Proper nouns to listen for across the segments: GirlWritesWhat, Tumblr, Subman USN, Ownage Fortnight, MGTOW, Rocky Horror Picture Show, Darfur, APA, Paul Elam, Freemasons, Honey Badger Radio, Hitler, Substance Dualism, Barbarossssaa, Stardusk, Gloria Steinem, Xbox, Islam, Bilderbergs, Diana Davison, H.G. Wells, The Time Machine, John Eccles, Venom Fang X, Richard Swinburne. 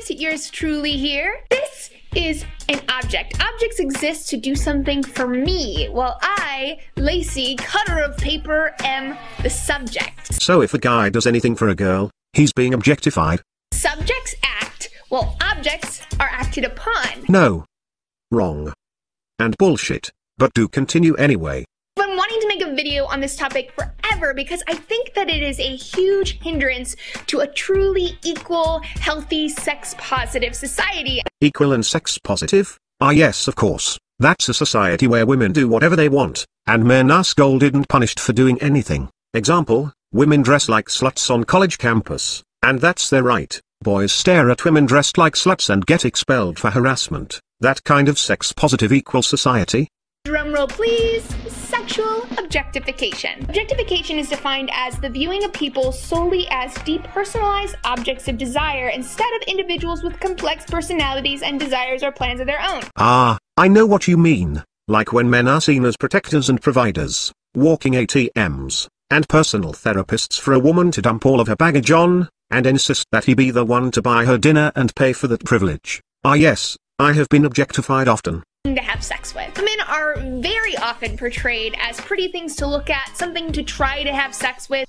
Lives, yours truly here. This is an object. Objects exist to do something for me, while I, Laci, cutter of paper, am the subject. So if a guy does anything for a girl, he's being objectified. Subjects act, while objects are acted upon. No. Wrong. And bullshit. But do continue anyway. I've been wanting to make a video on this topic forever because I think that it is a huge hindrance to a truly equal, healthy, sex-positive society. Equal and sex-positive? Ah yes, of course. That's a society where women do whatever they want, and men are scolded and punished for doing anything. Example, women dress like sluts on college campus, and that's their right. Boys stare at women dressed like sluts and get expelled for harassment. That kind of sex-positive equal society? Drumroll please, sexual objectification. Objectification is defined as the viewing of people solely as depersonalized objects of desire instead of individuals with complex personalities and desires or plans of their own. Ah, I know what you mean. Like when men are seen as protectors and providers, walking ATMs, and personal therapists for a woman to dump all of her baggage on, and insist that he be the one to buy her dinner and pay for that privilege. Ah yes, I have been objectified often. To have sex with. Women are very often portrayed as pretty things to look at, something to try to have sex with.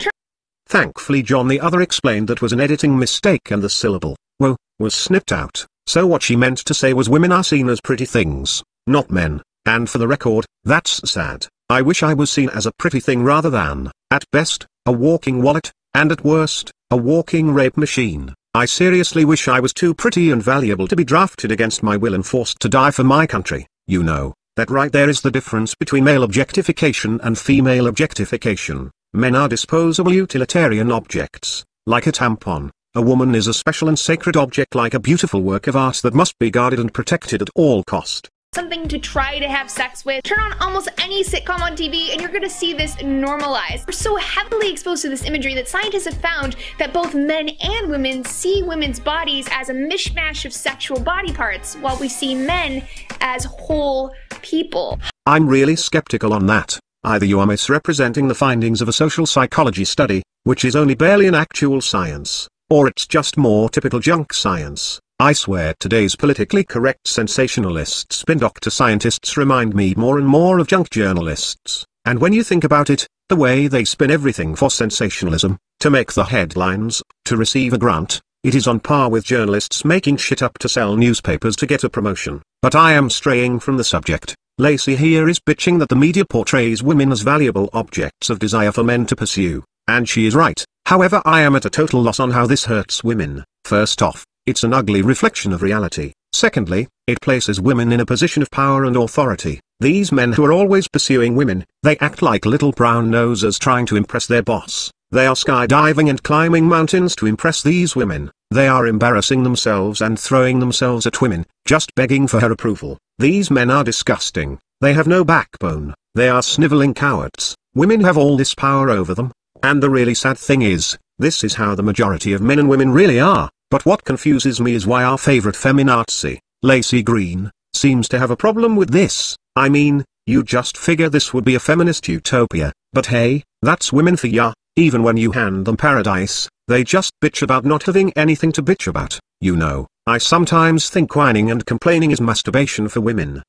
Thankfully JohnTheOther explained that was an editing mistake and the syllable, whoa, was snipped out, so what she meant to say was women are seen as pretty things, not men, and for the record, that's sad. I wish I was seen as a pretty thing rather than, at best, a walking wallet, and at worst, a walking rape machine. I seriously wish I was too pretty and valuable to be drafted against my will and forced to die for my country. You know, that right there is the difference between male objectification and female objectification. Men are disposable utilitarian objects, like a tampon. A woman is a special and sacred object like a beautiful work of art that must be guarded and protected at all cost. Something to try to have sex with. Turn on almost any sitcom on TV and you're gonna see this normalized. We're so heavily exposed to this imagery that scientists have found that both men and women see women's bodies as a mishmash of sexual body parts, while we see men as whole people. I'm really skeptical on that. Either you are misrepresenting the findings of a social psychology study, which is only barely an actual science, or it's just more typical junk science. I swear today's politically correct sensationalist spin doctor scientists remind me more and more of junk journalists, and when you think about it, the way they spin everything for sensationalism, to make the headlines, to receive a grant, it is on par with journalists making shit up to sell newspapers to get a promotion. But I am straying from the subject. Laci here is bitching that the media portrays women as valuable objects of desire for men to pursue, and she is right. However, I am at a total loss on how this hurts women. First off, it's an ugly reflection of reality. Secondly, it places women in a position of power and authority. These men who are always pursuing women, they act like little brown nosers trying to impress their boss. They are skydiving and climbing mountains to impress these women. They are embarrassing themselves and throwing themselves at women, just begging for her approval. These men are disgusting. They have no backbone. They are sniveling cowards. Women have all this power over them. And the really sad thing is, this is how the majority of men and women really are. But what confuses me is why our favorite feminazi, Laci Green, seems to have a problem with this. I mean, you just figure this would be a feminist utopia, but hey, that's women for ya. Even when you hand them paradise, they just bitch about not having anything to bitch about. You know, I sometimes think whining and complaining is masturbation for women.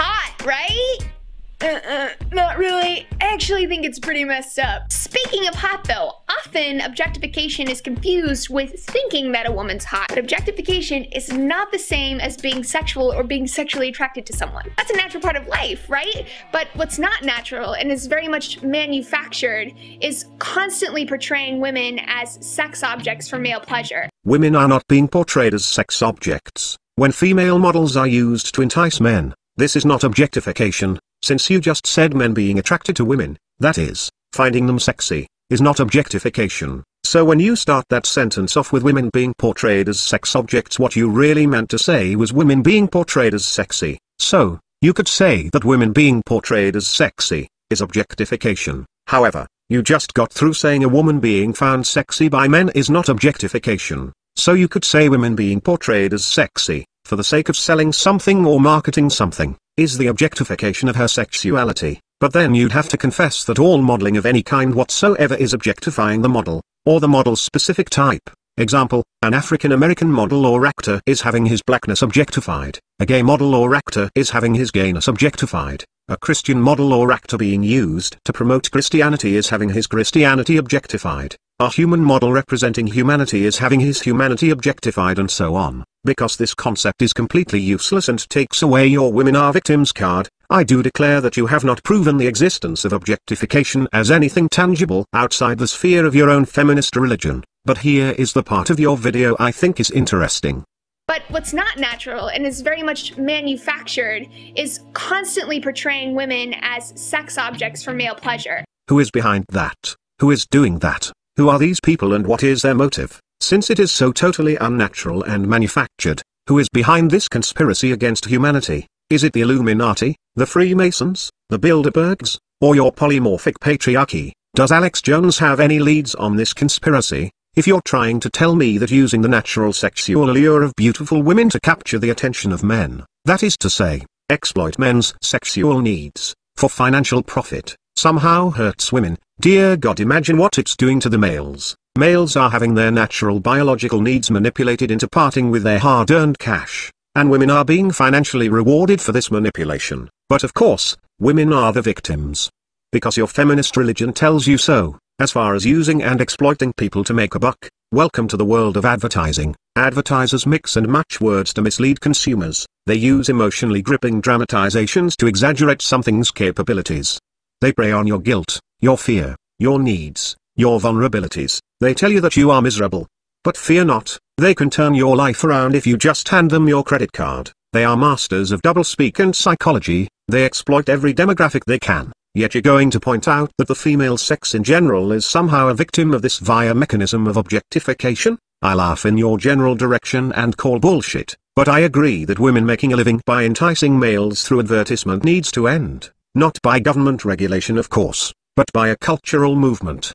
Hot, right? Not really. I actually think it's pretty messed up. Speaking of hot though, often objectification is confused with thinking that a woman's hot. But objectification is not the same as being sexual or being sexually attracted to someone. That's a natural part of life, right? But what's not natural and is very much manufactured is constantly portraying women as sex objects for male pleasure. Women are not being portrayed as sex objects. When female models are used to entice men, this is not objectification. Since you just said men being attracted to women, that is, finding them sexy, is not objectification. So when you start that sentence off with women being portrayed as sex objects, what you really meant to say was women being portrayed as sexy. So, you could say that women being portrayed as sexy is objectification. However, you just got through saying a woman being found sexy by men is not objectification. So you could say women being portrayed as sexy, for the sake of selling something or marketing something, is the objectification of her sexuality, but then you'd have to confess that all modeling of any kind whatsoever is objectifying the model, or the model's specific type, Example, an African-American model or actor is having his blackness objectified, a gay model or actor is having his gayness objectified, a Christian model or actor being used to promote Christianity is having his Christianity objectified, a human model representing humanity is having his humanity objectified, and so on. Because this concept is completely useless and takes away your women are victims card, I do declare that you have not proven the existence of objectification as anything tangible outside the sphere of your own feminist religion. But here is the part of your video I think is interesting. But what's not natural, and is very much manufactured, is constantly portraying women as sex objects for male pleasure. Who is behind that? Who is doing that? Who are these people and what is their motive? Since it is so totally unnatural and manufactured, who is behind this conspiracy against humanity? Is it the Illuminati, the Freemasons, the Bilderbergs, or your polymorphic patriarchy? Does Alex Jones have any leads on this conspiracy? If you're trying to tell me that using the natural sexual allure of beautiful women to capture the attention of men, that is to say, exploit men's sexual needs, for financial profit, somehow hurts women, dear God, imagine what it's doing to the males. Males are having their natural biological needs manipulated into parting with their hard-earned cash, and women are being financially rewarded for this manipulation. But of course, women are the victims. Because your feminist religion tells you so. As far as using and exploiting people to make a buck, welcome to the world of advertising. Advertisers mix and match words to mislead consumers. They use emotionally gripping dramatizations to exaggerate something's capabilities. They prey on your guilt, your fear, your needs, your vulnerabilities. They tell you that you are miserable. But fear not, they can turn your life around if you just hand them your credit card. They are masters of doublespeak and psychology. They exploit every demographic they can. Yet you're going to point out that the female sex in general is somehow a victim of this via mechanism of objectification? I laugh in your general direction and call bullshit, but I agree that women making a living by enticing males through advertisement needs to end, not by government regulation of course, but by a cultural movement.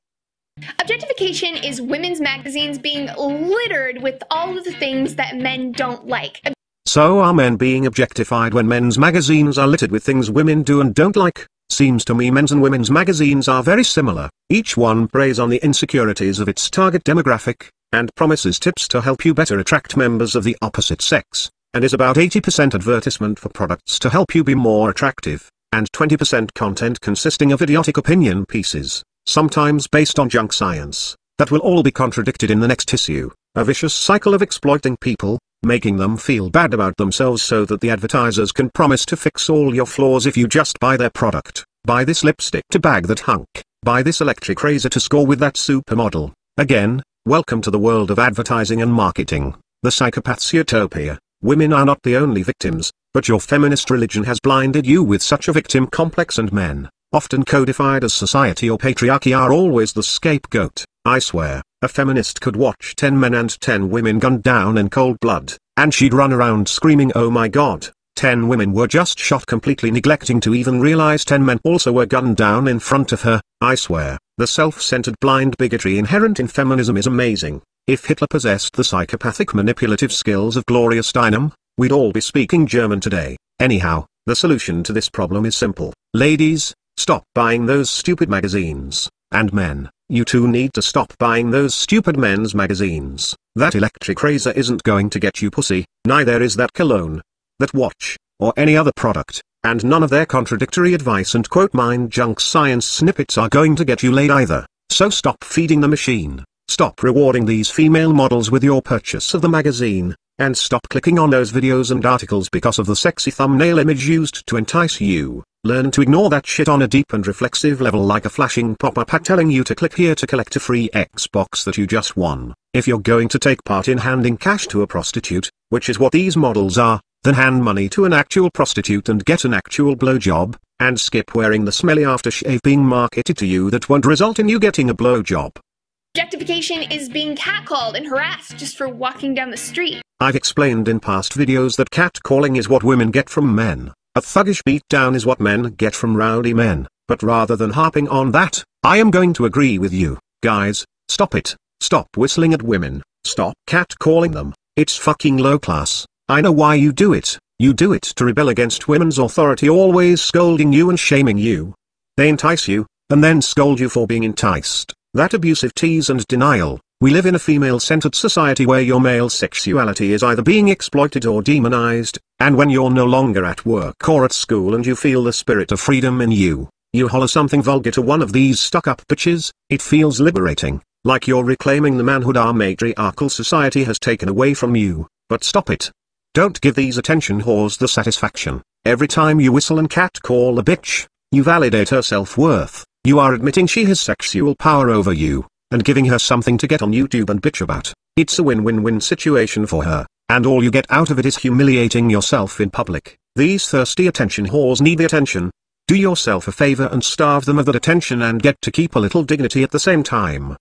Objectification is women's magazines being littered with all of the things that men don't like. So are men being objectified when men's magazines are littered with things women do and don't like? Seems to me men's and women's magazines are very similar, each one preys on the insecurities of its target demographic, and promises tips to help you better attract members of the opposite sex, and is about 80% advertisement for products to help you be more attractive, and 20% content consisting of idiotic opinion pieces, sometimes based on junk science, that will all be contradicted in the next issue, a vicious cycle of exploiting people, making them feel bad about themselves so that the advertisers can promise to fix all your flaws if you just buy their product, buy this lipstick to bag that hunk, buy this electric razor to score with that supermodel. Again, welcome to the world of advertising and marketing, the psychopath's utopia. Women are not the only victims, but your feminist religion has blinded you with such a victim complex, and men, often codified as society or patriarchy, are always the scapegoat. I swear, a feminist could watch 10 men and 10 women gunned down in cold blood, and she'd run around screaming, oh my God, 10 women were just shot, completely neglecting to even realize 10 men also were gunned down in front of her. I swear, the self-centered blind bigotry inherent in feminism is amazing. If Hitler possessed the psychopathic manipulative skills of Gloria Steinem, we'd all be speaking German today. Anyhow, the solution to this problem is simple. Ladies, stop buying those stupid magazines. And men, you too need to stop buying those stupid men's magazines. That electric razor isn't going to get you pussy, neither is that cologne, that watch, or any other product, and none of their contradictory advice and quote mind junk science snippets are going to get you laid either. So stop feeding the machine, stop rewarding these female models with your purchase of the magazine, and stop clicking on those videos and articles because of the sexy thumbnail image used to entice you. Learn to ignore that shit on a deep and reflexive level, like a flashing pop-up ad telling you to click here to collect a free Xbox that you just won. If you're going to take part in handing cash to a prostitute, which is what these models are, then hand money to an actual prostitute and get an actual blowjob, and skip wearing the smelly aftershave being marketed to you that won't result in you getting a blowjob. Objectification is being catcalled and harassed just for walking down the street. I've explained in past videos that catcalling is what women get from men. A thuggish beatdown is what men get from rowdy men, but rather than harping on that, I am going to agree with you, guys. Stop it. Stop whistling at women. Stop catcalling them. It's fucking low class. I know why you do it. You do it to rebel against women's authority always scolding you and shaming you. They entice you, and then scold you for being enticed. That abusive tease and denial, We live in a female-centered society where your male sexuality is either being exploited or demonized, and when you're no longer at work or at school and you feel the spirit of freedom in you, you holler something vulgar to one of these stuck-up bitches, it feels liberating, like you're reclaiming the manhood our matriarchal society has taken away from you, but stop it. Don't give these attention whores the satisfaction. Every time you whistle and catcall a bitch, you validate her self-worth, you are admitting she has sexual power over you, and giving her something to get on YouTube and bitch about. It's a win-win-win situation for her, and all you get out of it is humiliating yourself in public. These thirsty attention whores need the attention. Do yourself a favor and starve them of that attention and get to keep a little dignity at the same time.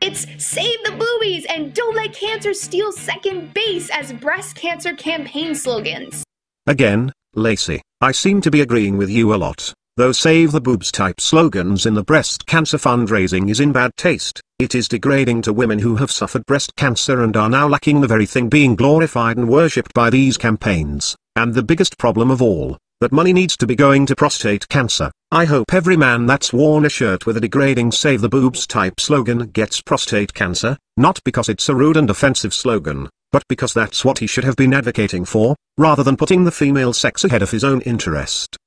It's save the boobies and don't let cancer steal second base as breast cancer campaign slogans. Again, Laci, I seem to be agreeing with you a lot. Though save the boobs type slogans in the breast cancer fundraising is in bad taste, it is degrading to women who have suffered breast cancer and are now lacking the very thing being glorified and worshipped by these campaigns, and the biggest problem of all, that money needs to be going to prostate cancer. I hope every man that's worn a shirt with a degrading save the boobs type slogan gets prostate cancer, not because it's a rude and offensive slogan, but because that's what he should have been advocating for, rather than putting the female sex ahead of his own interest.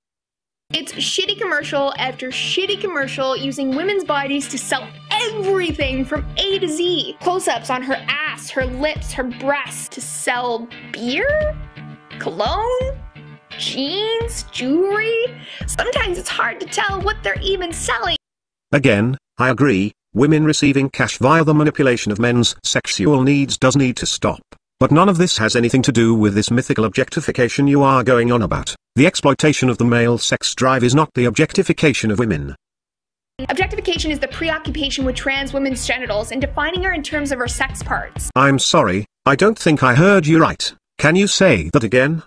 It's shitty commercial after shitty commercial using women's bodies to sell everything from A to Z. Close-ups on her ass, her lips, her breasts to sell beer, cologne, jeans, jewelry. Sometimes it's hard to tell what they're even selling. Again, I agree, women receiving cash via the manipulation of men's sexual needs does need to stop. But none of this has anything to do with this mythical objectification you are going on about. The exploitation of the male sex drive is not the objectification of women. Objectification is the preoccupation with trans women's genitals and defining her in terms of her sex parts. I'm sorry, I don't think I heard you right. Can you say that again?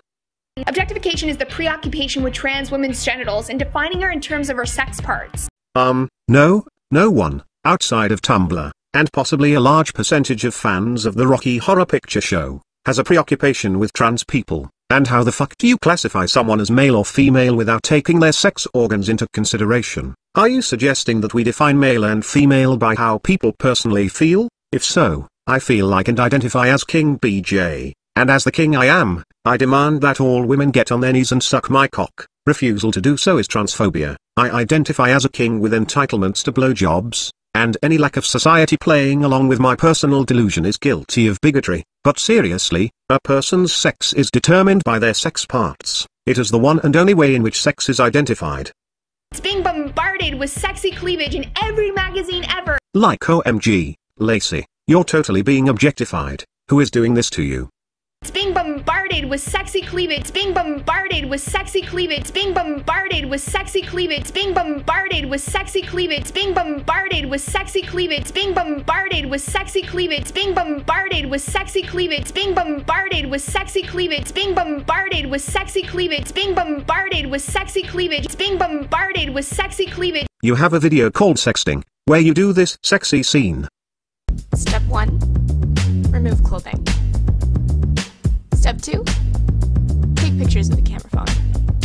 Objectification is the preoccupation with trans women's genitals and defining her in terms of her sex parts. No one, outside of Tumblr, and possibly a large percentage of fans of the Rocky Horror Picture Show, has a preoccupation with trans people, and how the fuck do you classify someone as male or female without taking their sex organs into consideration? Are you suggesting that we define male and female by how people personally feel? If so, I feel like and identify as King BJ, and as the king I am, I demand that all women get on their knees and suck my cock. Refusal to do so is transphobia. I identify as a king with entitlements to blowjobs, and any lack of society playing along with my personal delusion is guilty of bigotry. But seriously, a person's sex is determined by their sex parts. It is the one and only way in which sex is identified. It's being bombarded with sexy cleavage in every magazine ever. Like OMG, Laci, you're totally being objectified. Who is doing this to you? It's being bombarded with sexy cleavage. It's being bombarded with sexy cleavage. It's being bombarded with sexy cleavage. It's being bombarded with sexy cleavage. It's being bombarded with sexy cleavage. It's being bombarded with sexy cleavage. It's being bombarded with sexy cleavage. It's being bombarded with sexy cleavage. It's being bombarded with sexy cleavage. It's being bombarded with sexy cleavage. It's being bombarded with sexy cleavage. You have a video called sexting, where you do this sexy scene. Step 1. Remove clothing. Step 2, take pictures with a camera phone.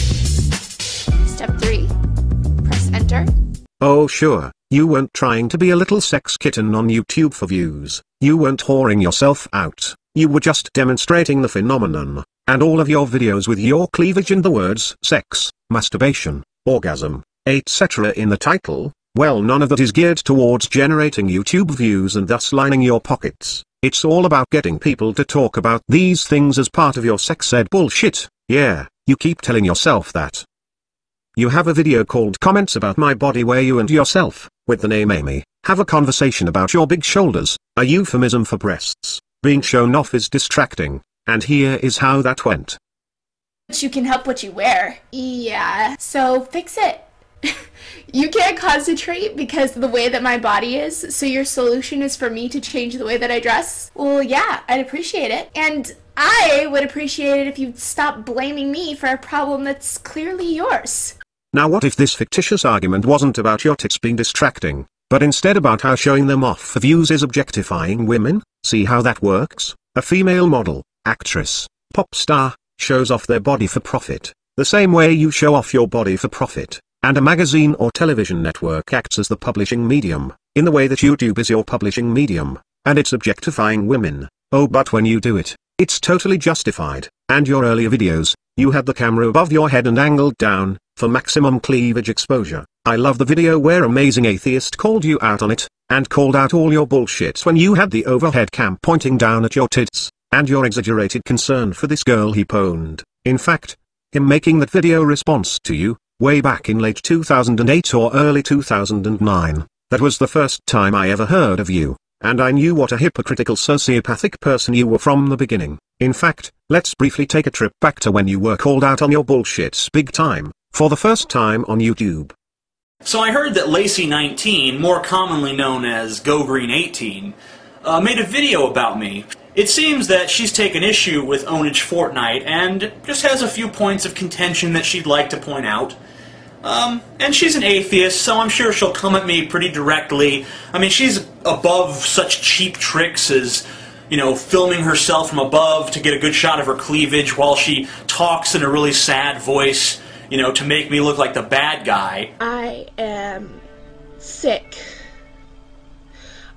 Step 3, press enter. Oh sure, you weren't trying to be a little sex kitten on YouTube for views, you weren't whoring yourself out, you were just demonstrating the phenomenon, and all of your videos with your cleavage and the words sex, masturbation, orgasm, etc. in the title, well none of that is geared towards generating YouTube views and thus lining your pockets. It's all about getting people to talk about these things as part of your sex ed bullshit. Yeah, you keep telling yourself that. You have a video called Comments About My Body where you and yourself, with the name Amy, have a conversation about your big shoulders, a euphemism for breasts. Being shown off is distracting, and here is how that went. You can help what you wear. Yeah, so fix it. You can't concentrate because of the way that my body is, so your solution is for me to change the way that I dress? Well, yeah, I'd appreciate it. And I would appreciate it if you'd stop blaming me for a problem that's clearly yours. Now what if this fictitious argument wasn't about your tits being distracting, but instead about how showing them off for views is objectifying women? See how that works? A female model, actress, pop star, shows off their body for profit, the same way you show off your body for profit. And a magazine or television network acts as the publishing medium, in the way that YouTube is your publishing medium, and it's objectifying women. Oh, but when you do it, it's totally justified. And your earlier videos, you had the camera above your head and angled down, for maximum cleavage exposure. I love the video where Amazing Atheist called you out on it, and called out all your bullshits when you had the overhead cam pointing down at your tits, and your exaggerated concern for this girl he pwned. In fact, him making that video response to you, way back in late 2008 or early 2009, that was the first time I ever heard of you. And I knew what a hypocritical sociopathic person you were from the beginning. In fact, let's briefly take a trip back to when you were called out on your bullshits big time, for the first time on YouTube. So I heard that Laci19, more commonly known as GoGreen18, made a video about me. It seems that she's taken issue with Ownage Fortnight and just has a few points of contention that she'd like to point out. And she's an atheist, so I'm sure she'll come at me pretty directly. I mean, she's above such cheap tricks as, you know, filming herself from above to get a good shot of her cleavage while she talks in a really sad voice, you know, to make me look like the bad guy. I am sick.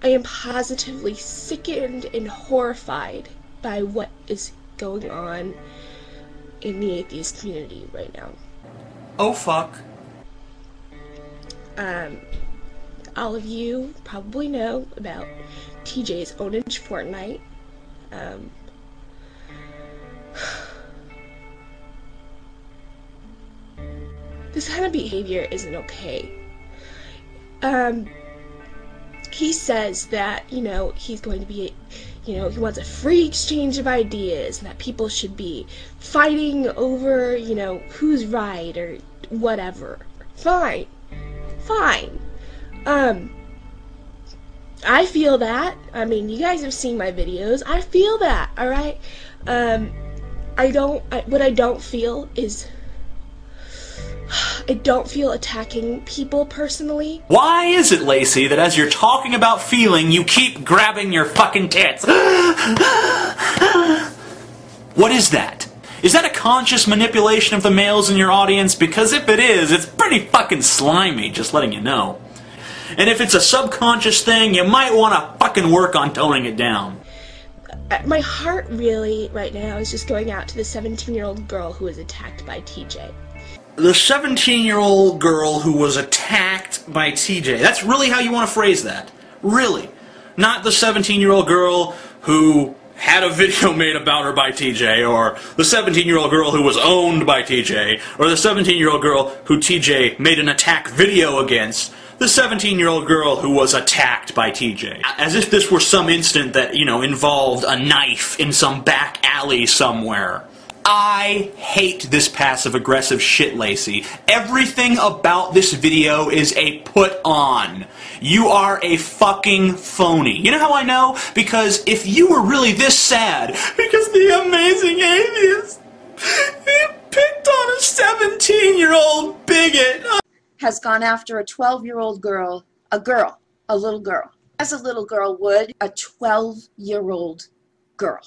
I am positively sickened and horrified by what is going on in the atheist community right now. Oh, fuck. All of you probably know about TJ's Ownage Fortnight. This kind of behavior isn't okay. He says that, you know, he's going to be, you know, he wants a free exchange of ideas and that people should be fighting over, you know, who's right or whatever. Fine. Fine. I feel that. I mean, you guys have seen my videos. I feel that, alright? What I don't feel is, I don't feel attacking people personally. Why is it, Laci, that as you're talking about feeling, you keep grabbing your fucking tits? What is that? Is that a conscious manipulation of the males in your audience? Because if it is, it's pretty fucking slimy, just letting you know. And if it's a subconscious thing, you might want to fucking work on toning it down. My heart really, right now, is just going out to the 17-year-old girl who was attacked by TJ. The 17-year-old girl who was attacked by TJ. That's really how you want to phrase that. Really. Not the 17-year-old girl who had a video made about her by TJ, or the 17-year-old girl who was owned by TJ, or the 17-year-old girl who TJ made an attack video against. The 17-year-old girl who was attacked by TJ. As if this were some incident that, you know, involved a knife in some back alley somewhere. I hate this passive-aggressive shit, Laci. Everything about this video is a put-on. You are a fucking phony. You know how I know? Because if you were really this sad, because the Amazing Atheist, he picked on a 17-year-old bigot. Has gone after a 12-year-old girl, a little girl, as a little girl would, a 12-year-old girl.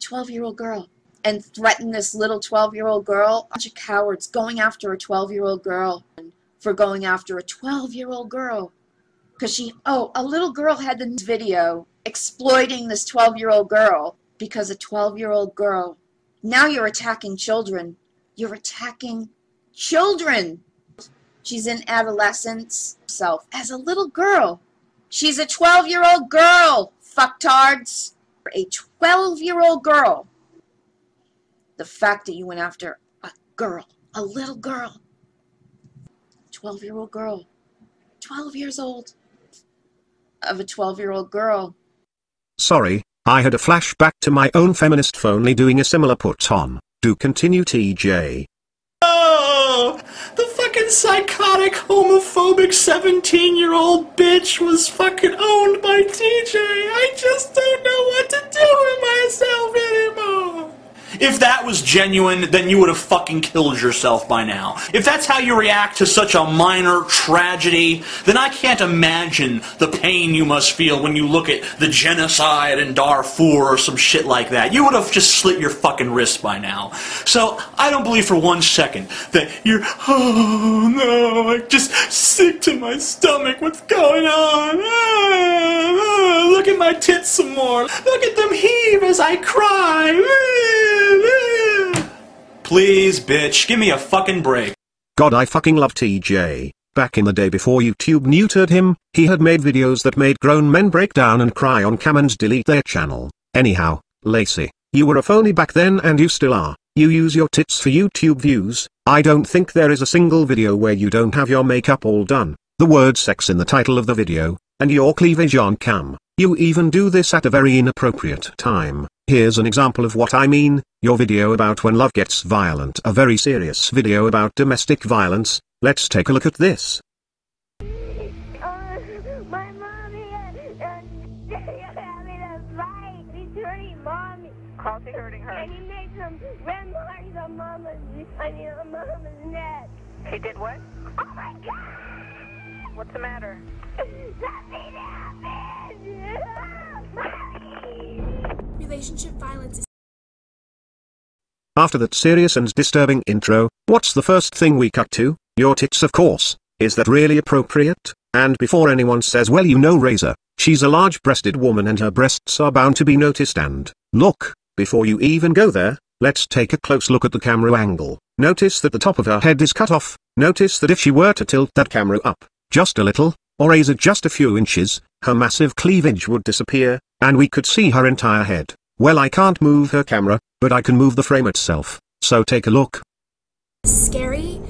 12-year-old girl, and threaten this little 12-year-old girl. A bunch of cowards going after a 12-year-old girl for going after a 12-year-old girl because she, oh, a little girl had the video exploiting this 12-year-old girl because a 12-year-old girl. Now you're attacking children. You're attacking children. She's in adolescence herself as a little girl. She's a 12-year-old girl, fucktards. A 12-year-old girl. The fact that you went after a girl, a little girl, 12-year-old girl, 12 years old, of a 12-year-old girl. Sorry, I had a flashback to my own feminist phony doing a similar put-on. Do continue, TJ. Oh, the fucking psychotic, homophobic 17-year-old bitch was fucking owned by TJ. I just don't know what to do with myself anymore. If that was genuine, then you would have fucking killed yourself by now. If that's how you react to such a minor tragedy, then I can't imagine the pain you must feel when you look at the genocide in Darfur or some shit like that. You would have just slit your fucking wrists by now. So I don't believe for one second that you're, oh no, I'm just sick to my stomach, what's going on? Ah, look at my tits some more. Look at them heave as I cry. Please, bitch, give me a fucking break. God, I fucking love TJ. Back in the day before YouTube neutered him, he had made videos that made grown men break down and cry on cam and delete their channel. Anyhow, Laci, you were a phony back then and you still are. You use your tits for YouTube views. I don't think there is a single video where you don't have your makeup all done, the word sex in the title of the video, and your cleavage on cam. You even do this at a very inappropriate time. Here's an example of what I mean, your video about when love gets violent, a very serious video about domestic violence. Let's take a look at this. My mommy having a fight. He's hurting mommy. How's he hurting her? And he made some red marks on mama's neck. He did what? Oh my God! What's the matter? Something happened! Relationship violence is. After that serious and disturbing intro, what's the first thing we cut to? Your tits, of course. Is that really appropriate? And before anyone says, well, you know, Razor, she's a large-breasted woman and her breasts are bound to be noticed. And look, before you even go there, let's take a close look at the camera angle. Notice that the top of her head is cut off. Notice that if she were to tilt that camera up just a little, or raise it just a few inches, her massive cleavage would disappear, and we could see her entire head. Well, I can't move her camera, but I can move the frame itself, so take a look. It's scary,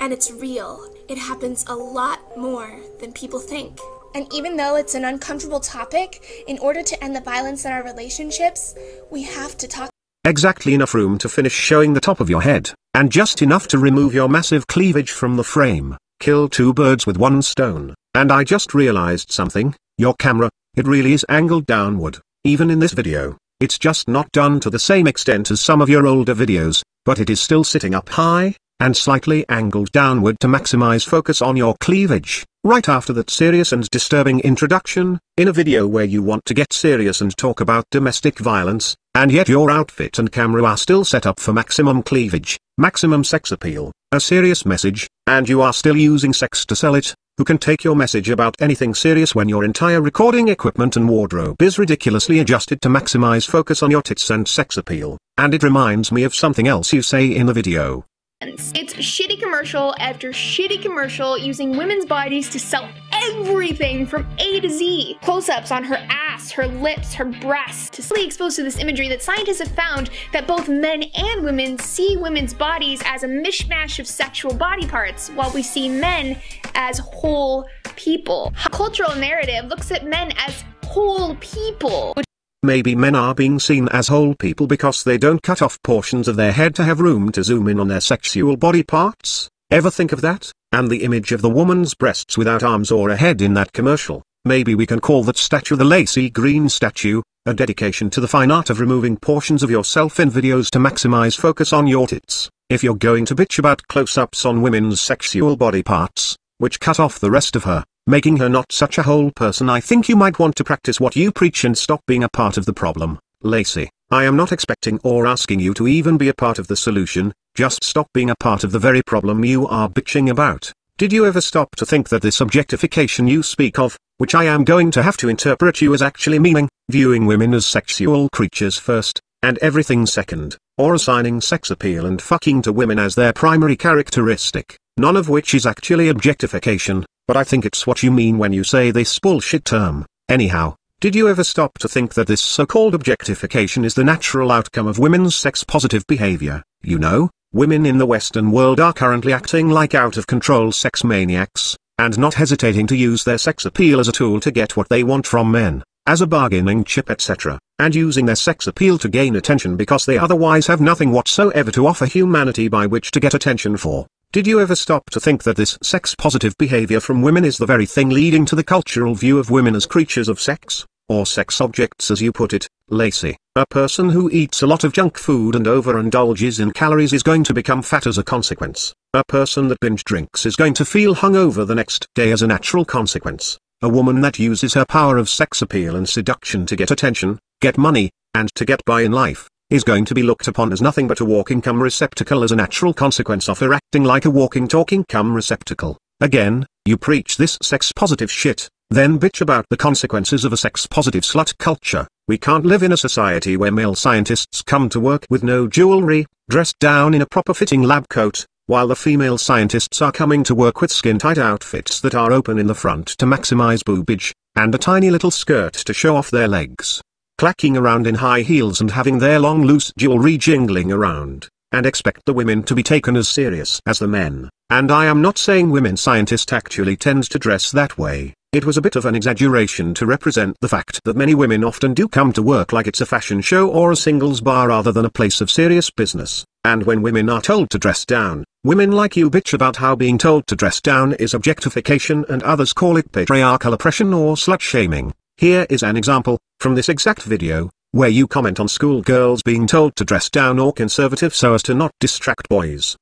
and it's real. It happens a lot more than people think. And even though it's an uncomfortable topic, in order to end the violence in our relationships, we have to talk. Exactly enough room to finish showing the top of your head, and just enough to remove your massive cleavage from the frame. Kill two birds with one stone. And I just realized something, your camera, it really is angled downward, even in this video. It's just not done to the same extent as some of your older videos, but it is still sitting up high, and slightly angled downward to maximize focus on your cleavage. Right after that serious and disturbing introduction, in a video where you want to get serious and talk about domestic violence, and yet your outfit and camera are still set up for maximum cleavage, maximum sex appeal, a serious message, and you are still using sex to sell it. Who can take your message about anything serious when your entire recording equipment and wardrobe is ridiculously adjusted to maximize focus on your tits and sex appeal? And it reminds me of something else you say in the video. It's shitty commercial after shitty commercial using women's bodies to sell everything from A to Z. Close-ups on her ass, her lips, her breasts. To stay exposed to this imagery that scientists have found that both men and women see women's bodies as a mishmash of sexual body parts, while we see men as whole people. The cultural narrative looks at men as whole people. Maybe men are being seen as whole people because they don't cut off portions of their head to have room to zoom in on their sexual body parts. Ever think of that? And the image of the woman's breasts without arms or a head in that commercial. Maybe we can call that statue the Laci Green statue, a dedication to the fine art of removing portions of yourself in videos to maximize focus on your tits. If you're going to bitch about close-ups on women's sexual body parts, which cut off the rest of her, making her not such a whole person, I think you might want to practice what you preach and stop being a part of the problem. Laci, I am not expecting or asking you to even be a part of the solution, just stop being a part of the very problem you are bitching about. Did you ever stop to think that this objectification you speak of, which I am going to have to interpret you as actually meaning, viewing women as sexual creatures first, and everything second, or assigning sex appeal and fucking to women as their primary characteristic? None of which is actually objectification, but I think it's what you mean when you say this bullshit term. Anyhow, did you ever stop to think that this so-called objectification is the natural outcome of women's sex-positive behavior? You know, women in the Western world are currently acting like out-of-control sex maniacs, and not hesitating to use their sex appeal as a tool to get what they want from men, as a bargaining chip, etc., and using their sex appeal to gain attention because they otherwise have nothing whatsoever to offer humanity by which to get attention for. Did you ever stop to think that this sex-positive behavior from women is the very thing leading to the cultural view of women as creatures of sex, or sex objects as you put it, Laci. A person who eats a lot of junk food and overindulges in calories is going to become fat as a consequence. A person that binge drinks is going to feel hungover the next day as a natural consequence. A woman that uses her power of sex appeal and seduction to get attention, get money, and to get by in life, is going to be looked upon as nothing but a walking cum receptacle as a natural consequence of her acting like a walking talking cum receptacle. Again, you preach this sex-positive shit, then bitch about the consequences of a sex-positive slut culture. We can't live in a society where male scientists come to work with no jewelry, dressed down in a proper-fitting lab coat, while the female scientists are coming to work with skin-tight outfits that are open in the front to maximize boobage, and a tiny little skirt to show off their legs, clacking around in high heels and having their long loose jewelry jingling around, and expect the women to be taken as serious as the men. And I am not saying women scientists actually tend to dress that way, it was a bit of an exaggeration to represent the fact that many women often do come to work like it's a fashion show or a singles bar rather than a place of serious business. And when women are told to dress down, women like you bitch about how being told to dress down is objectification and others call it patriarchal oppression or slut-shaming. Here is an example, from this exact video, where you comment on schoolgirls being told to dress down or conservative so as to not distract boys.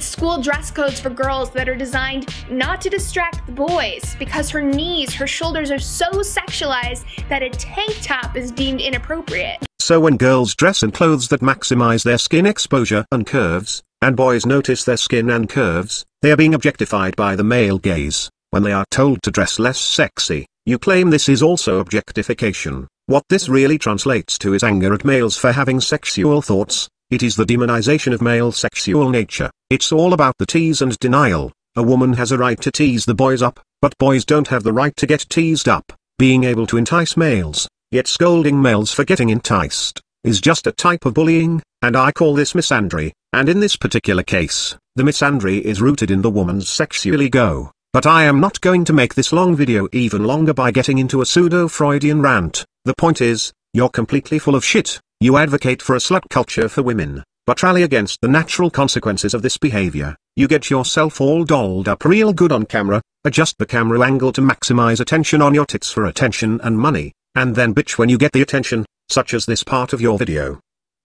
School dress codes for girls that are designed not to distract the boys because her knees, her shoulders are so sexualized that a tank top is deemed inappropriate. So when girls dress in clothes that maximize their skin exposure and curves, and boys notice their skin and curves, they are being objectified by the male gaze. When they are told to dress less sexy, you claim this is also objectification. What this really translates to is anger at males for having sexual thoughts. It is the demonization of male sexual nature. It's all about the tease and denial. A woman has a right to tease the boys up, but boys don't have the right to get teased up. Being able to entice males, yet scolding males for getting enticed, is just a type of bullying, and I call this misandry, and in this particular case, the misandry is rooted in the woman's sexual ego. But I am not going to make this long video even longer by getting into a pseudo-Freudian rant. The point is, you're completely full of shit. You advocate for a slut culture for women, but rally against the natural consequences of this behavior. You get yourself all dolled up real good on camera, adjust the camera angle to maximize attention on your tits for attention and money, and then bitch when you get the attention, such as this part of your video.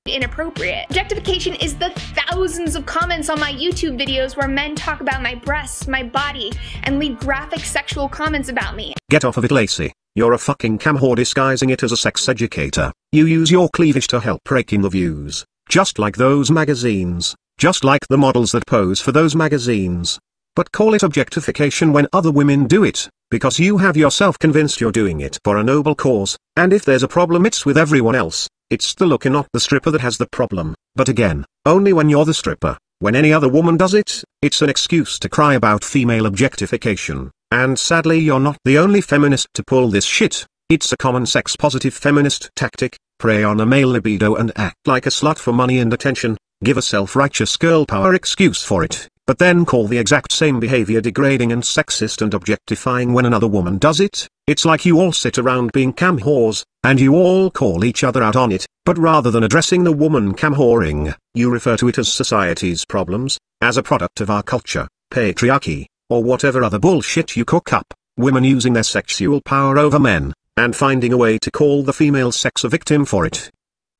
Inappropriate. Objectification is the thousands of comments on my YouTube videos where men talk about my breasts, my body, and leave graphic sexual comments about me. Get off of it, Laci. You're a fucking cam whore disguising it as a sex educator. You use your cleavage to help raking the views. Just like those magazines. Just like the models that pose for those magazines. But call it objectification when other women do it, because you have yourself convinced you're doing it for a noble cause, and if there's a problem it's with everyone else, it's the looker not the stripper that has the problem, but again, only when you're the stripper. When any other woman does it, it's an excuse to cry about female objectification, and sadly you're not the only feminist to pull this shit. It's a common sex-positive feminist tactic, prey on a male libido and act like a slut for money and attention, give a self-righteous girl power excuse for it. But then call the exact same behavior degrading and sexist and objectifying when another woman does it. It's like you all sit around being cam whores, and you all call each other out on it, but rather than addressing the woman cam whoring, you refer to it as society's problems, as a product of our culture, patriarchy, or whatever other bullshit you cook up, women using their sexual power over men, and finding a way to call the female sex a victim for it.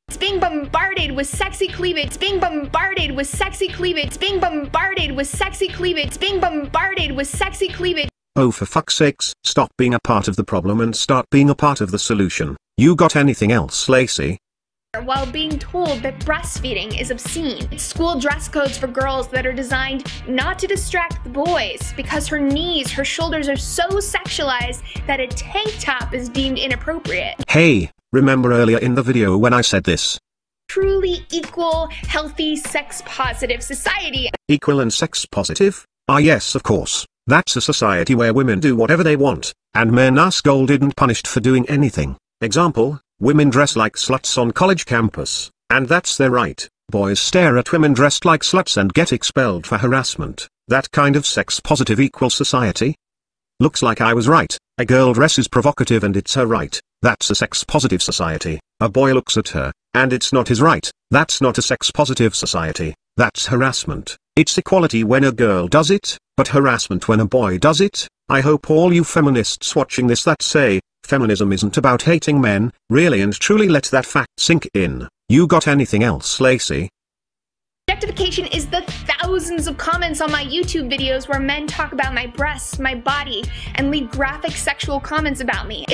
It's being bombarded with sexy cleavage. It's being bombarded with sexy cleavage. It's being bombarded with sexy cleavage. It's being bombarded with sexy cleavage. Oh, for fuck's sakes, stop being a part of the problem and start being a part of the solution. You got anything else, Laci? While being told that breastfeeding is obscene. It's school dress codes for girls that are designed not to distract the boys because her knees, her shoulders are so sexualized that a tank top is deemed inappropriate. Hey, remember earlier in the video when I said this? Truly equal, healthy, sex-positive society. Equal and sex-positive? Ah yes, of course. That's a society where women do whatever they want, and men are scolded and punished for doing anything. Example, women dress like sluts on college campus, and that's their right. Boys stare at women dressed like sluts and get expelled for harassment. That kind of sex-positive equal society? Looks like I was right. A girl dresses provocative and it's her right. That's a sex-positive society. A boy looks at her, and it's not his right. That's not a sex-positive society. That's harassment. It's equality when a girl does it, but harassment when a boy does it. I hope all you feminists watching this that say, Feminism isn't about hating men, really and truly let that fact sink in. You got anything else, Laci? Objectification is the thousands of comments on my YouTube videos where men talk about my breasts, my body, and leave graphic sexual comments about me.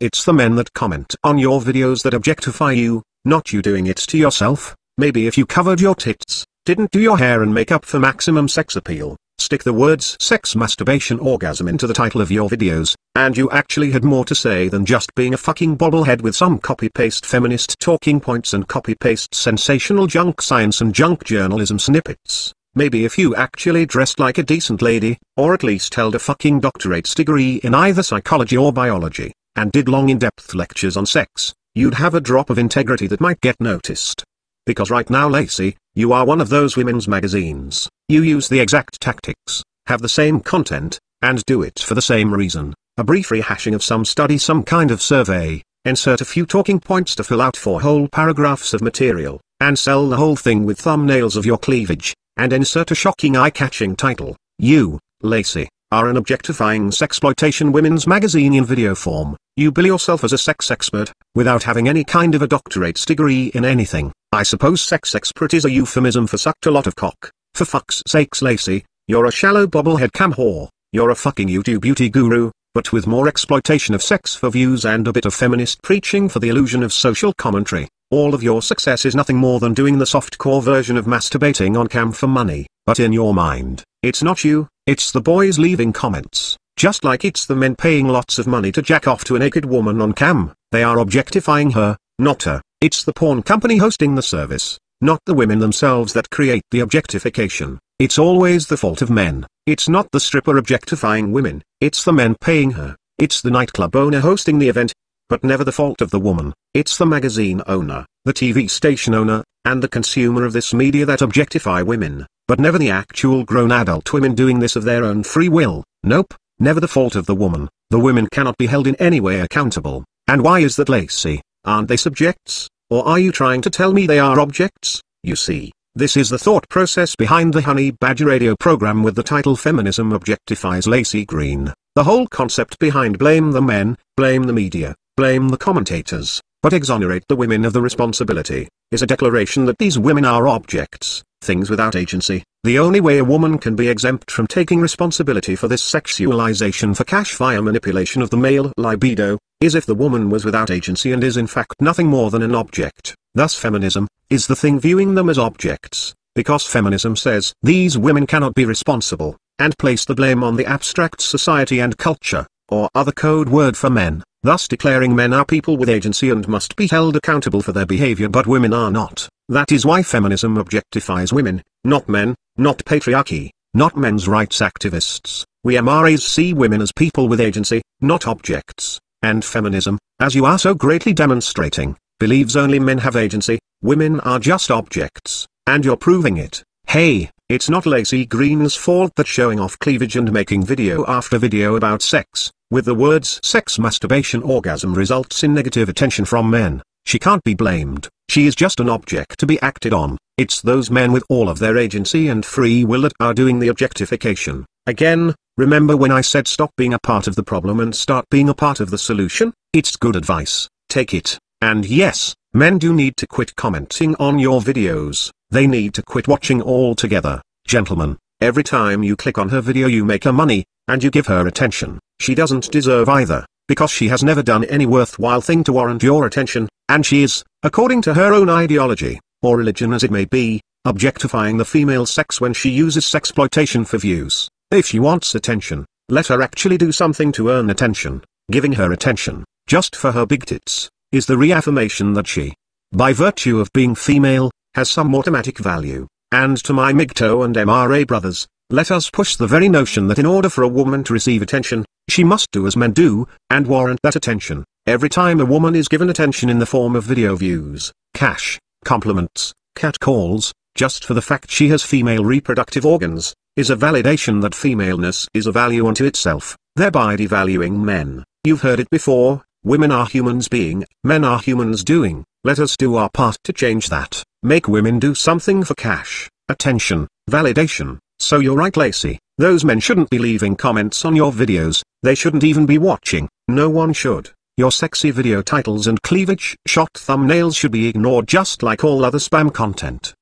It's the men that comment on your videos that objectify you, not you doing it to yourself. Maybe if you covered your tits, didn't do your hair and makeup for maximum sex appeal, stick the words sex, masturbation, orgasm into the title of your videos, and you actually had more to say than just being a fucking bobblehead with some copy-paste feminist talking points and copy-paste sensational junk science and junk journalism snippets. Maybe if you actually dressed like a decent lady, or at least held a fucking doctorate's degree in either psychology or biology, and did long in-depth lectures on sex, you'd have a drop of integrity that might get noticed. Because right now, Laci, you are one of those women's magazines. You use the exact tactics, have the same content, and do it for the same reason. A brief rehashing of some study, some kind of survey, insert a few talking points to fill out 4 whole paragraphs of material, and sell the whole thing with thumbnails of your cleavage, and insert a shocking eye-catching title. You, Laci, are an objectifying sexploitation women's magazine in video form. You bill yourself as a sex expert, without having any kind of a doctorate's degree in anything. I suppose sex expert is a euphemism for sucked a lot of cock. For fuck's sakes, Laci, you're a shallow bobblehead cam whore, you're a fucking YouTube beauty guru, but with more exploitation of sex for views and a bit of feminist preaching for the illusion of social commentary. All of your success is nothing more than doing the softcore version of masturbating on cam for money, but in your mind, it's not you, it's the boys leaving comments. Just like it's the men paying lots of money to jack off to a naked woman on cam, they are objectifying her, not her. It's the porn company hosting the service, not the women themselves that create the objectification. It's always the fault of men. It's not the stripper objectifying women, it's the men paying her. It's the nightclub owner hosting the event, but never the fault of the woman. It's the magazine owner, the TV station owner, and the consumer of this media that objectify women, but never the actual grown adult women doing this of their own free will. Nope, never the fault of the woman. The women cannot be held in any way accountable. And why is that, Laci? Aren't they subjects? Or are you trying to tell me they are objects? You see, this is the thought process behind the Honey Badger Radio program with the title Feminism Objectifies Laci Green. The whole concept behind blame the men, blame the media, blame the commentators, but exonerate the women of the responsibility, is a declaration that these women are objects, things without agency. The only way a woman can be exempt from taking responsibility for this sexualization for cash via manipulation of the male libido, is if the woman was without agency and is in fact nothing more than an object. Thus feminism is the thing viewing them as objects, because feminism says these women cannot be responsible, and place the blame on the abstract society and culture, or other code word for men, thus declaring men are people with agency and must be held accountable for their behavior, but women are not. That is why feminism objectifies women, not men, not patriarchy, not men's rights activists. We MRAs see women as people with agency, not objects, and feminism, as you are so greatly demonstrating, believes only men have agency, women are just objects, and you're proving it. Hey, it's not Laci Green's fault that showing off cleavage and making video after video about sex, with the words sex, masturbation, orgasm results in negative attention from men. She can't be blamed, she is just an object to be acted on. It's those men with all of their agency and free will that are doing the objectification. Again, remember when I said stop being a part of the problem and start being a part of the solution? It's good advice, take it. And yes, men do need to quit commenting on your videos, they need to quit watching altogether. Gentlemen, every time you click on her video you make her money, and you give her attention. She doesn't deserve either, because she has never done any worthwhile thing to warrant your attention, and she is, according to her own ideology, or religion as it may be, objectifying the female sex when she uses sexploitation for views. If she wants attention, let her actually do something to earn attention. Giving her attention, just for her big tits, is the reaffirmation that she, by virtue of being female, has some automatic value. And to my MGTOW and MRA brothers, let us push the very notion that in order for a woman to receive attention, she must do as men do, and warrant that attention. Every time a woman is given attention in the form of video views, cash, compliments, catcalls, just for the fact she has female reproductive organs, is a validation that femaleness is a value unto itself, thereby devaluing men. You've heard it before, women are humans being, men are humans doing. Let us do our part to change that. Make women do something for cash, attention, validation. So you're right, Laci, Those men shouldn't be leaving comments on your videos, they shouldn't even be watching, no one should. Your sexy video titles and cleavage shot thumbnails should be ignored just like all other spam content.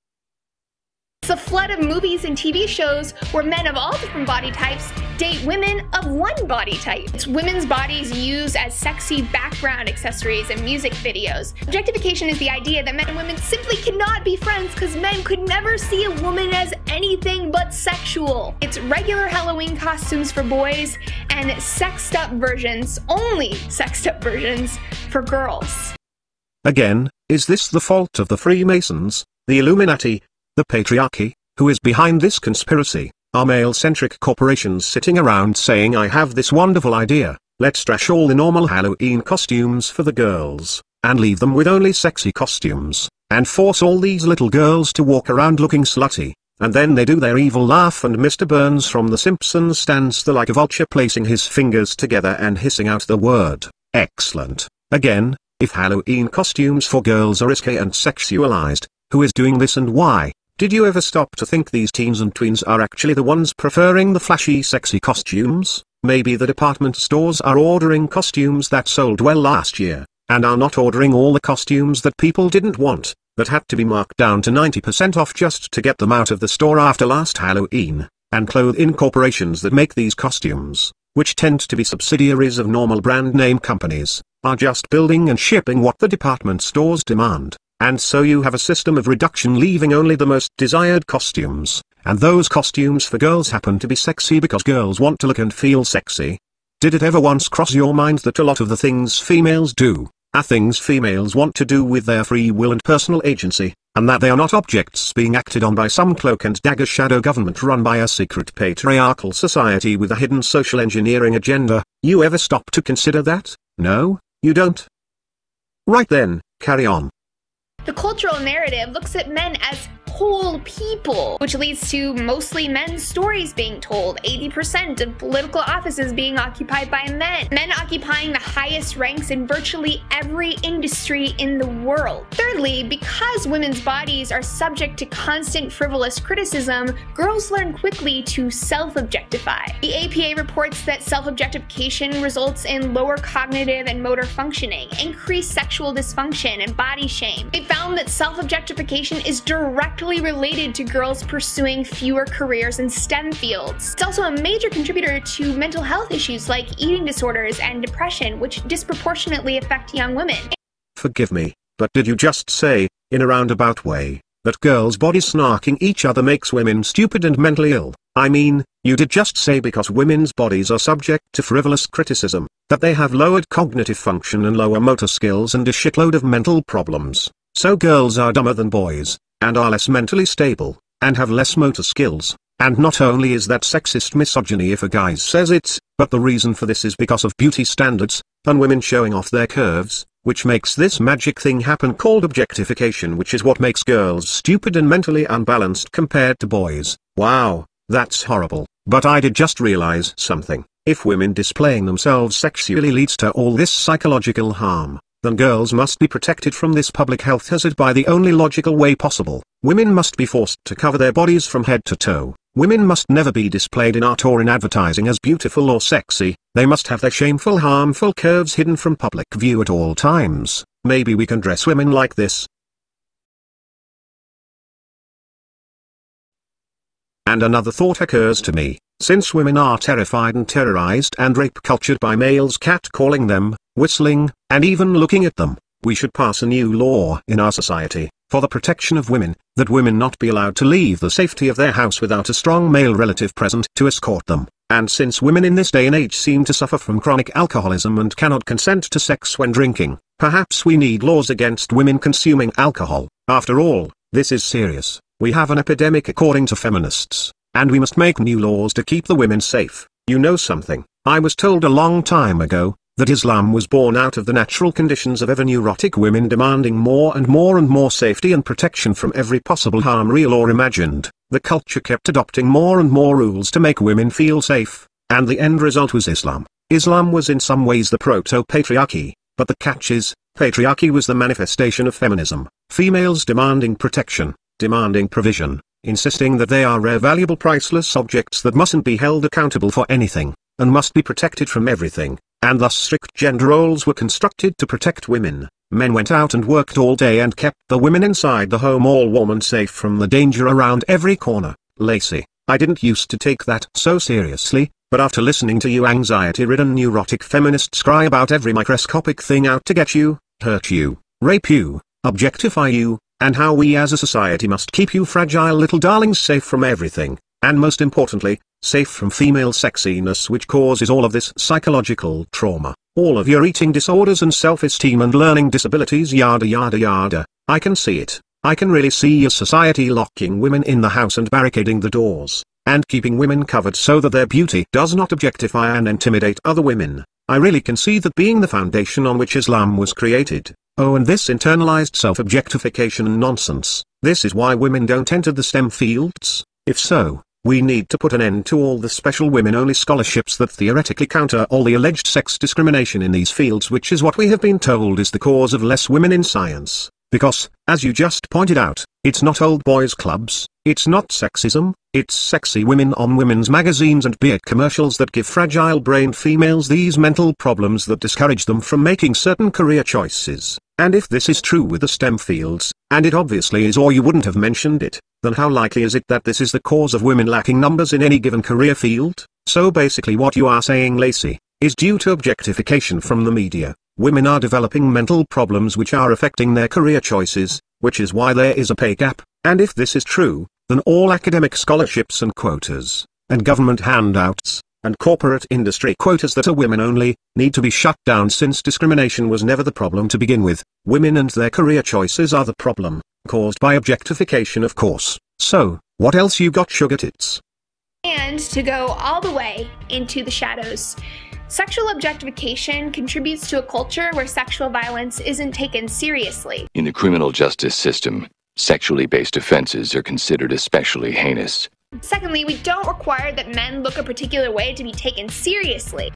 It's a flood of movies and TV shows where men of all different body types date women of one body type. It's women's bodies used as sexy background accessories in music videos. Objectification is the idea that men and women simply cannot be friends because men could never see a woman as anything but sexual. It's regular Halloween costumes for boys and sexed up versions, only sexed up versions, for girls. Again, is this the fault of the Freemasons, the Illuminati, the patriarchy? Who is behind this conspiracy? Are male-centric corporations sitting around saying, I have this wonderful idea, let's trash all the normal Halloween costumes for the girls, and leave them with only sexy costumes, and force all these little girls to walk around looking slutty, and then they do their evil laugh and Mr. Burns from The Simpsons stands there like a vulture placing his fingers together and hissing out the word, excellent. Again, if Halloween costumes for girls are risque and sexualized, who is doing this and why? Did you ever stop to think these teens and tweens are actually the ones preferring the flashy sexy costumes? Maybe the department stores are ordering costumes that sold well last year, and are not ordering all the costumes that people didn't want, that had to be marked down to 90% off just to get them out of the store after last Halloween, and clothing corporations that make these costumes, which tend to be subsidiaries of normal brand name companies, are just building and shipping what the department stores demand. And so you have a system of reduction leaving only the most desired costumes, and those costumes for girls happen to be sexy because girls want to look and feel sexy. Did it ever once cross your mind that a lot of the things females do, are things females want to do with their free will and personal agency, and that they are not objects being acted on by some cloak and dagger shadow government run by a secret patriarchal society with a hidden social engineering agenda? You ever stop to consider that? No, you don't. Right then, carry on. The cultural narrative looks at men as whole people, which leads to mostly men's stories being told, 80% of political offices being occupied by men, men occupying the highest ranks in virtually every industry in the world. Thirdly, because women's bodies are subject to constant frivolous criticism, girls learn quickly to self-objectify. The APA reports that self-objectification results in lower cognitive and motor functioning, increased sexual dysfunction, and body shame. They found that self-objectification is directly related to girls pursuing fewer careers in STEM fields. It's also a major contributor to mental health issues like eating disorders and depression, which disproportionately affect young women. Forgive me, but did you just say, in a roundabout way, that girls' bodies snarking each other makes women stupid and mentally ill? I mean, you did just say because women's bodies are subject to frivolous criticism, that they have lowered cognitive function and lower motor skills and a shitload of mental problems, so girls are dumber than boys, and are less mentally stable, and have less motor skills, and not only is that sexist misogyny if a guy says it, but the reason for this is because of beauty standards, and women showing off their curves, which makes this magic thing happen called objectification, which is what makes girls stupid and mentally unbalanced compared to boys. Wow, that's horrible, but I did just realize something. If women displaying themselves sexually leads to all this psychological harm, then girls must be protected from this public health hazard by the only logical way possible. Women must be forced to cover their bodies from head to toe. Women must never be displayed in art or in advertising as beautiful or sexy. They must have their shameful, harmful curves hidden from public view at all times. Maybe we can dress women like this. And another thought occurs to me. Since women are terrified and terrorized and rape cultured by males catcalling them, whistling, and even looking at them, we should pass a new law in our society, for the protection of women, that women not be allowed to leave the safety of their house without a strong male relative present to escort them. And since women in this day and age seem to suffer from chronic alcoholism and cannot consent to sex when drinking, perhaps we need laws against women consuming alcohol. After all, this is serious. We have an epidemic according to feminists, and we must make new laws to keep the women safe. You know something, I was told a long time ago, that Islam was born out of the natural conditions of ever neurotic women demanding more and more safety and protection from every possible harm, real or imagined. The culture kept adopting more and more rules to make women feel safe, and the end result was Islam. Islam was in some ways the proto-patriarchy, but the catch is, patriarchy was the manifestation of feminism, females demanding protection, demanding provision, insisting that they are rare, valuable, priceless objects that mustn't be held accountable for anything, and must be protected from everything, and thus strict gender roles were constructed to protect women. Men went out and worked all day and kept the women inside the home, all warm and safe from the danger around every corner. Laci, I didn't used to take that so seriously, but after listening to you anxiety-ridden neurotic feminists cry about every microscopic thing out to get you, hurt you, rape you, objectify you, and how we as a society must keep you fragile little darlings safe from everything, and most importantly, safe from female sexiness, which causes all of this psychological trauma, all of your eating disorders and self-esteem and learning disabilities, yada yada yada, I can see it. I can really see your society locking women in the house and barricading the doors, and keeping women covered so that their beauty does not objectify and intimidate other women. I really can see that being the foundation on which Islam was created. Oh, and this internalized self-objectification and nonsense, this is why women don't enter the STEM fields. If so, we need to put an end to all the special women-only scholarships that theoretically counter all the alleged sex discrimination in these fields, which is what we have been told is the cause of less women in science, because, as you just pointed out, it's not old boys' clubs, it's not sexism, it's sexy women on women's magazines and beer commercials that give fragile-brained females these mental problems that discourage them from making certain career choices. And if this is true with the STEM fields, and it obviously is or you wouldn't have mentioned it, then how likely is it that this is the cause of women lacking numbers in any given career field? So basically what you are saying, Laci, is due to objectification from the media, women are developing mental problems which are affecting their career choices, which is why there is a pay gap, and if this is true, then all academic scholarships and quotas, and government handouts, and corporate industry quotas that are women only, need to be shut down, since discrimination was never the problem to begin with. Women and their career choices are the problem, caused by objectification, of course. So, what else you got, sugar tits? And to go all the way into the shadows. Sexual objectification contributes to a culture where sexual violence isn't taken seriously. In the criminal justice system, sexually based offenses are considered especially heinous. Secondly, we don't require that men look a particular way to be taken seriously.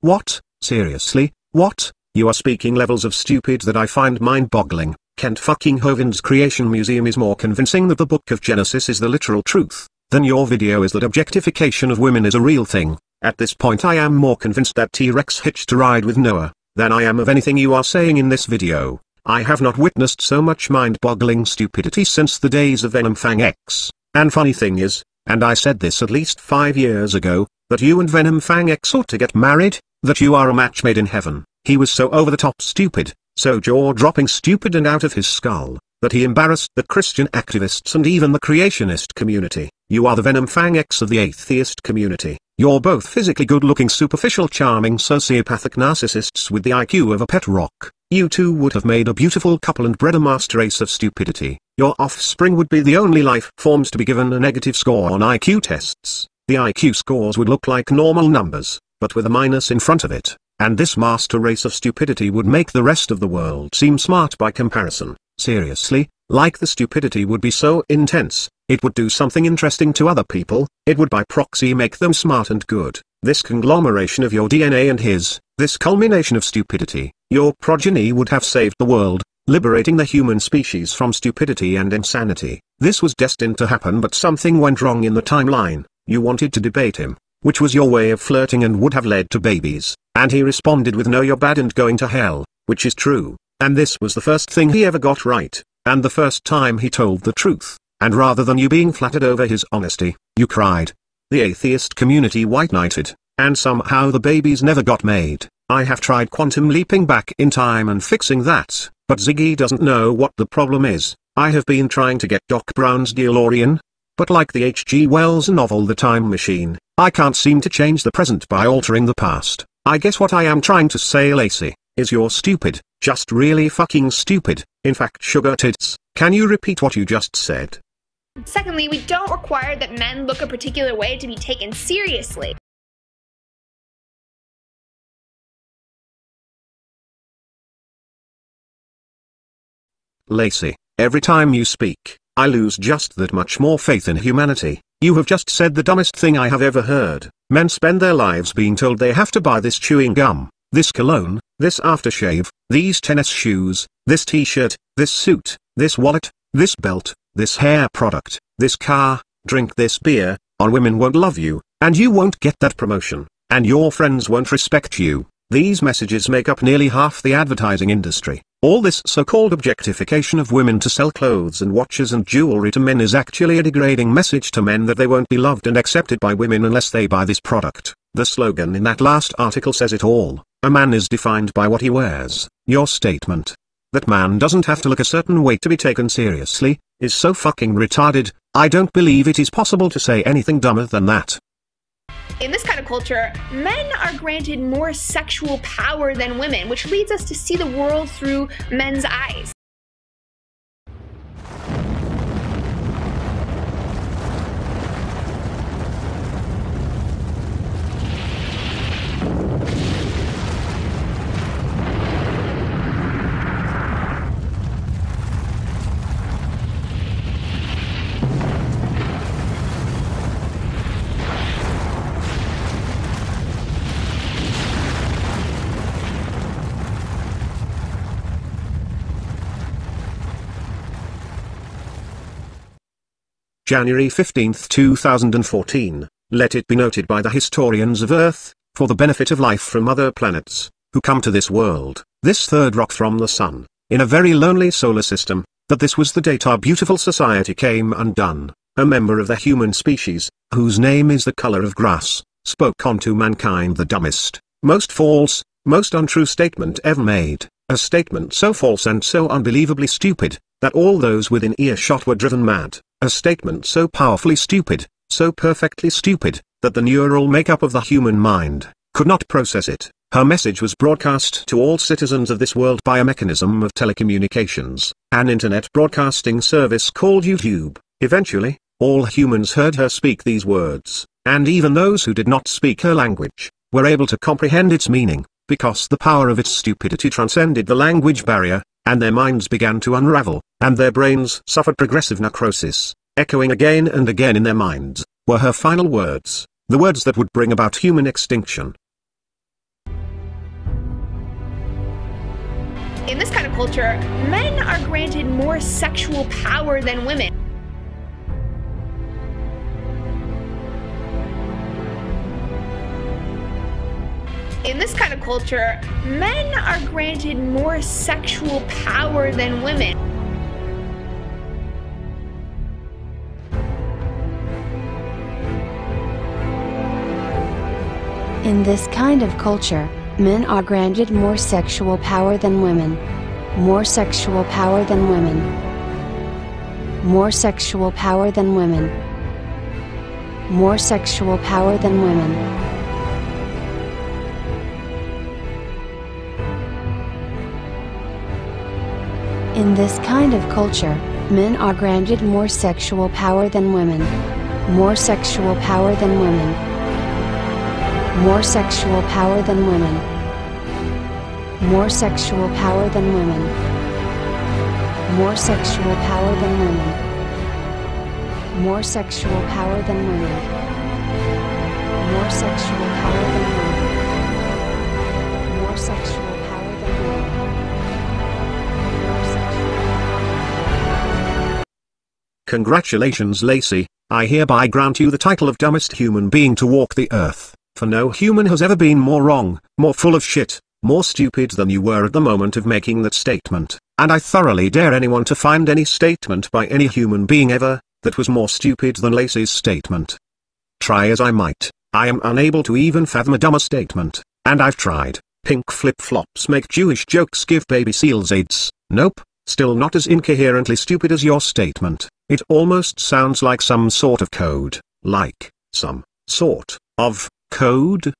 What? Seriously? What? You are speaking levels of stupid that I find mind-boggling. Kent fucking Hovind's Creation Museum is more convincing that the Book of Genesis is the literal truth than your video is that objectification of women is a real thing. At this point I am more convinced that T-Rex hitched a ride with Noah than I am of anything you are saying in this video. I have not witnessed so much mind-boggling stupidity since the days of Venom Fang X. And funny thing is, and I said this at least 5 years ago, that you and Venom Fang X ought to get married, that you are a match made in heaven. He was so over-the-top stupid, so jaw-dropping stupid and out of his skull, that he embarrassed the Christian activists and even the creationist community. You are the Venom Fang X of the atheist community. You're both physically good-looking, superficial, charming, sociopathic narcissists with the IQ of a pet rock. You two would have made a beautiful couple and bred a master race of stupidity. Your offspring would be the only life forms to be given a negative score on IQ tests. The IQ scores would look like normal numbers, but with a minus in front of it, and this master race of stupidity would make the rest of the world seem smart by comparison. Seriously, like the stupidity would be so intense, it would do something interesting to other people, it would by proxy make them smart and good. This conglomeration of your DNA and his, this culmination of stupidity, your progeny would have saved the world, liberating the human species from stupidity and insanity. This was destined to happen, but something went wrong in the timeline. You wanted to debate him, which was your way of flirting and would have led to babies, and he responded with "No, you're bad and going to hell," which is true, and this was the first thing he ever got right, and the first time he told the truth, and rather than you being flattered over his honesty, you cried. The atheist community white-knighted, and somehow the babies never got made. I have tried quantum leaping back in time and fixing that, but Ziggy doesn't know what the problem is. I have been trying to get Doc Brown's DeLorean, but like the H.G. Wells novel The Time Machine, I can't seem to change the present by altering the past. I guess what I am trying to say, Laci, is you're stupid, just really fucking stupid. In fact, sugar tits, can you repeat what you just said? Secondly, we don't require that men look a particular way to be taken seriously. Laci, every time you speak, I lose just that much more faith in humanity. You have just said the dumbest thing I have ever heard. Men spend their lives being told they have to buy this chewing gum, this cologne, this aftershave, these tennis shoes, this t-shirt, this suit, this wallet, this belt, this hair product, this car, drink this beer, or women won't love you, and you won't get that promotion, and your friends won't respect you. These messages make up nearly half the advertising industry. All this so-called objectification of women to sell clothes and watches and jewelry to men is actually a degrading message to men that they won't be loved and accepted by women unless they buy this product. The slogan in that last article says it all. A man is defined by what he wears. Your statement that man doesn't have to look a certain way to be taken seriously is so fucking retarded, I don't believe it is possible to say anything dumber than that. In this kind of culture, men are granted more sexual power than women, which leads us to see the world through men's eyes. January 15, 2014, let it be noted by the historians of Earth, for the benefit of life from other planets, who come to this world, this third rock from the sun, in a very lonely solar system, that this was the date our beautiful society came undone. A member of the human species, whose name is the color of grass, spoke unto mankind the dumbest, most false, most untrue statement ever made, a statement so false and so unbelievably stupid, that all those within earshot were driven mad. A statement so powerfully stupid, so perfectly stupid, that the neural makeup of the human mind could not process it. Her message was broadcast to all citizens of this world by a mechanism of telecommunications, an internet broadcasting service called YouTube. Eventually, all humans heard her speak these words, and even those who did not speak her language were able to comprehend its meaning, because the power of its stupidity transcended the language barrier, and their minds began to unravel, and their brains suffered progressive necrosis. Echoing again and again in their minds, were her final words, the words that would bring about human extinction. In this kind of culture, men are granted more sexual power than women. In this kind of culture, men are granted more sexual power than women. In this kind of culture, men are granted more sexual power than women. More sexual power than women. More sexual power than women. More sexual power than women. In this kind of culture, men are granted more sexual power than women. More sexual power than women. More sexual power than women. More sexual power than women. More sexual power than women. More sexual power than women. More sexual power than women. More sexual. Congratulations, Laci, I hereby grant you the title of dumbest human being to walk the earth, for no human has ever been more wrong, more full of shit, more stupid than you were at the moment of making that statement, and I thoroughly dare anyone to find any statement by any human being ever, that was more stupid than Laci's statement. Try as I might, I am unable to even fathom a dumber statement, and I've tried. Pink flip-flops make Jewish jokes, give baby seals AIDS, nope. Still not as incoherently stupid as your statement. It almost sounds like some sort of code, like, some, sort, of, code?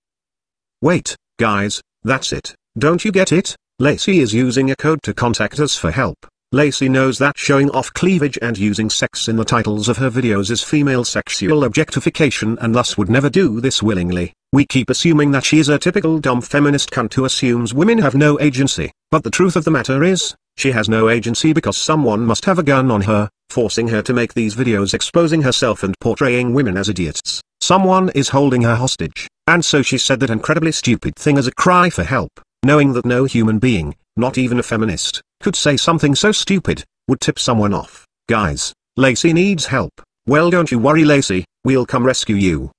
Wait, guys, that's it, don't you get it? Laci is using a code to contact us for help. Laci knows that showing off cleavage and using sex in the titles of her videos is female sexual objectification and thus would never do this willingly. We keep assuming that she is a typical dumb feminist cunt who assumes women have no agency, but the truth of the matter is, she has no agency because someone must have a gun on her, forcing her to make these videos exposing herself and portraying women as idiots. Someone is holding her hostage, and so she said that incredibly stupid thing as a cry for help, knowing that no human being, not even a feminist, could say something so stupid, would tip someone off. Guys, Laci needs help. Well, don't you worry, Laci, we'll come rescue you.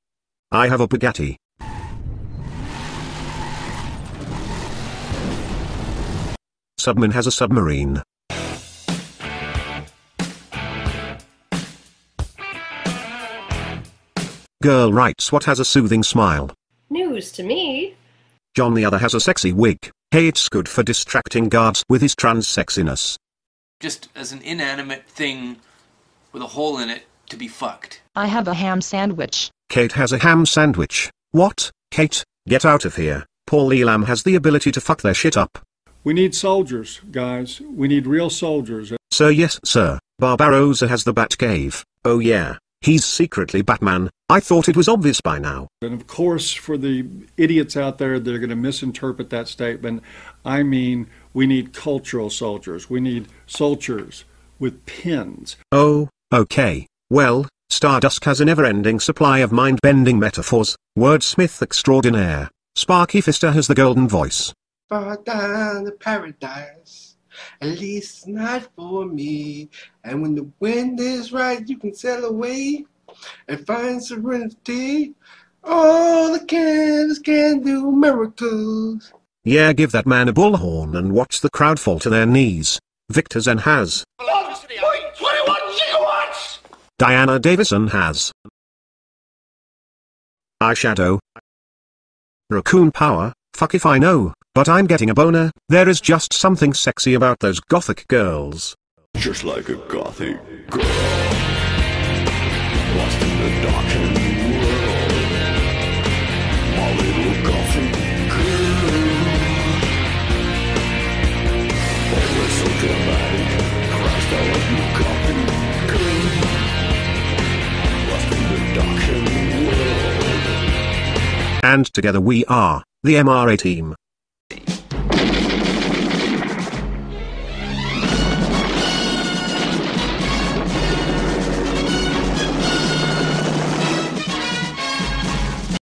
I have a Bugatti. Subman has a submarine. Girl Writes What has a soothing smile. News to me. JohnTheOther has a sexy wig. Hey, it's good for distracting guards with his trans sexiness. Just as an inanimate thing with a hole in it to be fucked. I have a ham sandwich. Kate has a ham sandwich. What, Kate? Get out of here. Paul Elam has the ability to fuck their shit up. We need soldiers, guys. We need real soldiers. Sir, yes, sir. Barbarosssa has the Batcave. Oh yeah. He's secretly Batman. I thought it was obvious by now. And of course, for the idiots out there that are going to misinterpret that statement, I mean, we need cultural soldiers. We need soldiers with pins. Oh, okay. Well, Stardusk has a never-ending supply of mind-bending metaphors. Wordsmith extraordinaire. SparkyFister has the golden voice. Far down the paradise, at least it's not for me. And when the wind is right, you can sail away and find serenity. All the candles can do miracles. Yeah, give that man a bullhorn and watch the crowd fall to their knees. Victor Zen has. 1.21 gigawatts! Diana Davison has. Eyeshadow. Raccoon power. Fuck if I know, but I'm getting a boner. There is just something sexy about those gothic girls. Just like a gothic girl, lost in the darkened world, my little gothic girl, always so dramatic, Christ, I love you gothic girl, lost in the darkened world. And together we are the MRA team.